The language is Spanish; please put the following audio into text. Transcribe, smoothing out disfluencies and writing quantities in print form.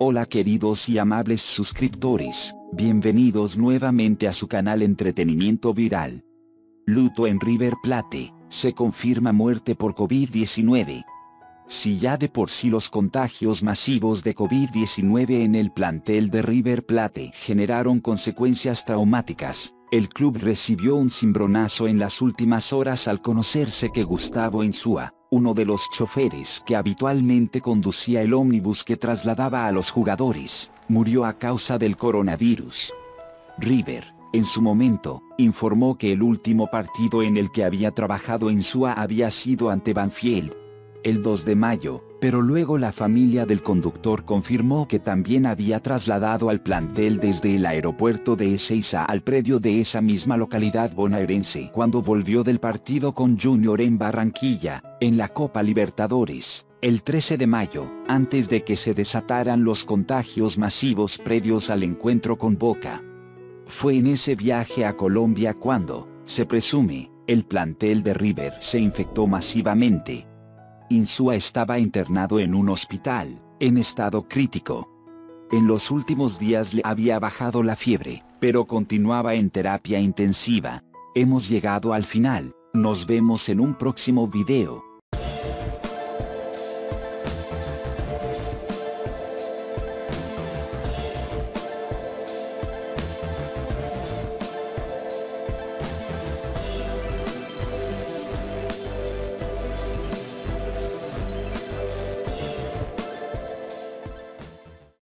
Hola queridos y amables suscriptores, bienvenidos nuevamente a su canal Entretenimiento Viral. Luto en River Plate, se confirma muerte por COVID-19. Si ya de por sí los contagios masivos de COVID-19 en el plantel de River Plate generaron consecuencias traumáticas, el club recibió un cimbronazo en las últimas horas al conocerse que Gustavo Insúa, uno de los choferes que habitualmente conducía el ómnibus que trasladaba a los jugadores, murió a causa del coronavirus. River, en su momento, informó que el último partido en el que había trabajado Insúa había sido ante Banfield, el 2 de mayo, pero luego la familia del conductor confirmó que también había trasladado al plantel desde el aeropuerto de Ezeiza al predio de esa misma localidad bonaerense cuando volvió del partido con Junior en Barranquilla, en la Copa Libertadores, el 13 de mayo, antes de que se desataran los contagios masivos previos al encuentro con Boca. Fue en ese viaje a Colombia cuando, se presume, el plantel de River se infectó masivamente. Insúa estaba internado en un hospital, en estado crítico. En los últimos días le había bajado la fiebre, pero continuaba en terapia intensiva. Hemos llegado al final, nos vemos en un próximo video.